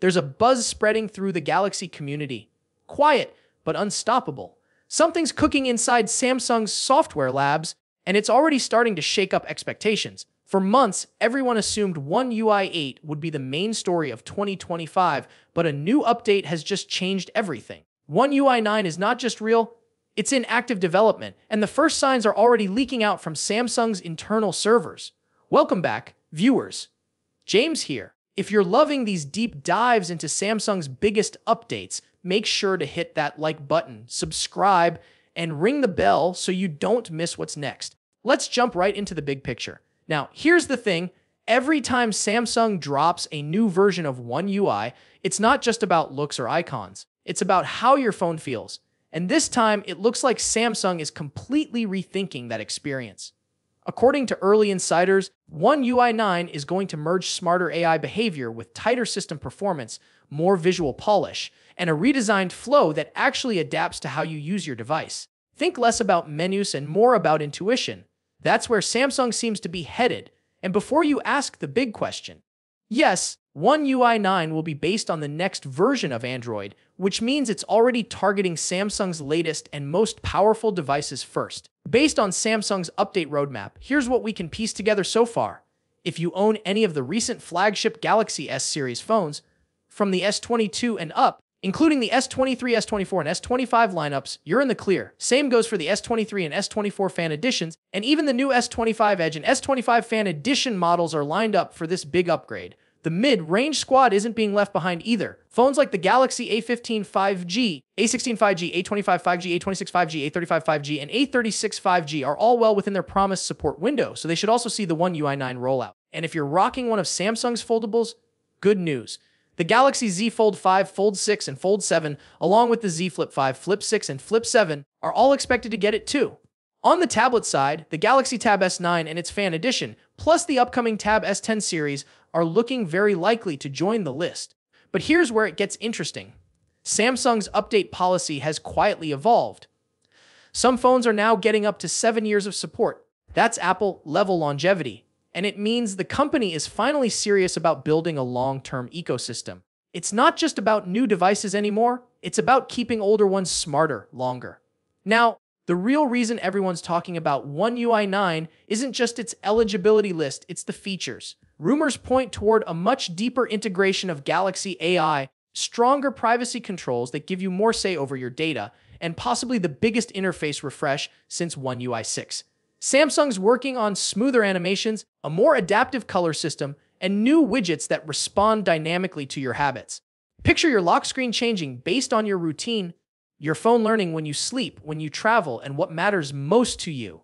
There's a buzz spreading through the Galaxy community. Quiet, but unstoppable. Something's cooking inside Samsung's software labs, and it's already starting to shake up expectations. For months, everyone assumed One UI 8 would be the main story of 2025, but a new update has just changed everything. One UI 9 is not just real, it's in active development, and the first signs are already leaking out from Samsung's internal servers. Welcome back, viewers. James here. If you're loving these deep dives into Samsung's biggest updates, make sure to hit that like button, subscribe, and ring the bell so you don't miss what's next. Let's jump right into the big picture. Now, here's the thing. Every time Samsung drops a new version of One UI, it's not just about looks or icons. It's about how your phone feels. And this time, it looks like Samsung is completely rethinking that experience. According to early insiders, One UI 9 is going to merge smarter AI behavior with tighter system performance, more visual polish, and a redesigned flow that actually adapts to how you use your device. Think less about menus and more about intuition. That's where Samsung seems to be headed. And before you ask the big question, yes, One UI 9 will be based on the next version of Android, which means it's already targeting Samsung's latest and most powerful devices first. Based on Samsung's update roadmap, here's what we can piece together so far. If you own any of the recent flagship Galaxy S series phones, from the S22 and up, including the S23, S24, and S25 lineups, you're in the clear. Same goes for the S23 and S24 fan editions, and even the new S25 Edge and S25 fan edition models are lined up for this big upgrade. The mid-range squad isn't being left behind either. Phones like the Galaxy A15 5G, A16 5G, A25 5G, A26 5G, A35 5G, and A36 5G are all well within their promised support window, so they should also see the One UI 9 rollout. And if you're rocking one of Samsung's foldables, good news. The Galaxy Z Fold 5, Fold 6, and Fold 7, along with the Z Flip 5, Flip 6, and Flip 7, are all expected to get it too. On the tablet side, the Galaxy Tab S9 and its fan edition, plus the upcoming Tab S10 series, are looking very likely to join the list. But here's where it gets interesting. Samsung's update policy has quietly evolved. Some phones are now getting up to 7 years of support. That's Apple-level longevity. And it means the company is finally serious about building a long-term ecosystem. It's not just about new devices anymore, it's about keeping older ones smarter longer. Now, the real reason everyone's talking about One UI 9 isn't just its eligibility list, it's the features. Rumors point toward a much deeper integration of Galaxy AI, stronger privacy controls that give you more say over your data, and possibly the biggest interface refresh since One UI 6. Samsung's working on smoother animations, a more adaptive color system, and new widgets that respond dynamically to your habits. Picture your lock screen changing based on your routine, your phone learning when you sleep, when you travel, and what matters most to you.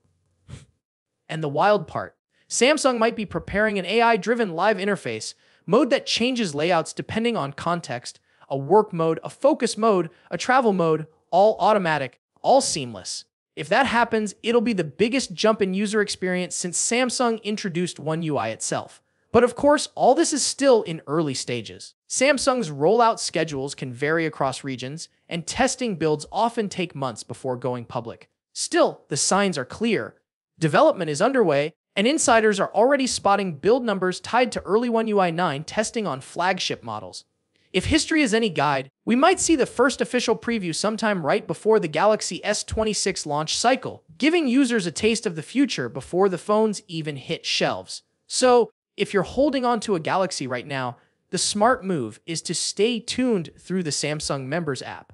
And the wild part, Samsung might be preparing an AI-driven live interface mode that changes layouts depending on context, a work mode, a focus mode, a travel mode, all automatic, all seamless. If that happens, it'll be the biggest jump in user experience since Samsung introduced One UI itself. But of course, all this is still in early stages. Samsung's rollout schedules can vary across regions, and testing builds often take months before going public. Still, the signs are clear. Development is underway, and insiders are already spotting build numbers tied to early One UI 9 testing on flagship models. If history is any guide, we might see the first official preview sometime right before the Galaxy S26 launch cycle, giving users a taste of the future before the phones even hit shelves. So, if you're holding on to a Galaxy right now, the smart move is to stay tuned through the Samsung Members app.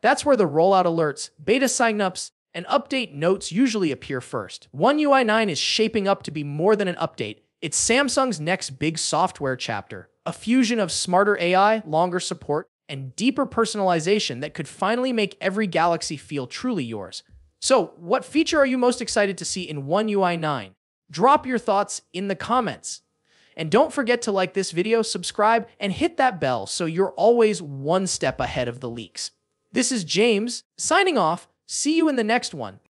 That's where the rollout alerts, beta signups, and update notes usually appear first. One UI 9 is shaping up to be more than an update. It's Samsung's next big software chapter, a fusion of smarter AI, longer support, and deeper personalization that could finally make every Galaxy feel truly yours. So, what feature are you most excited to see in One UI 9? Drop your thoughts in the comments. And don't forget to like this video, subscribe, and hit that bell so you're always one step ahead of the leaks. This is James, signing off. See you in the next one.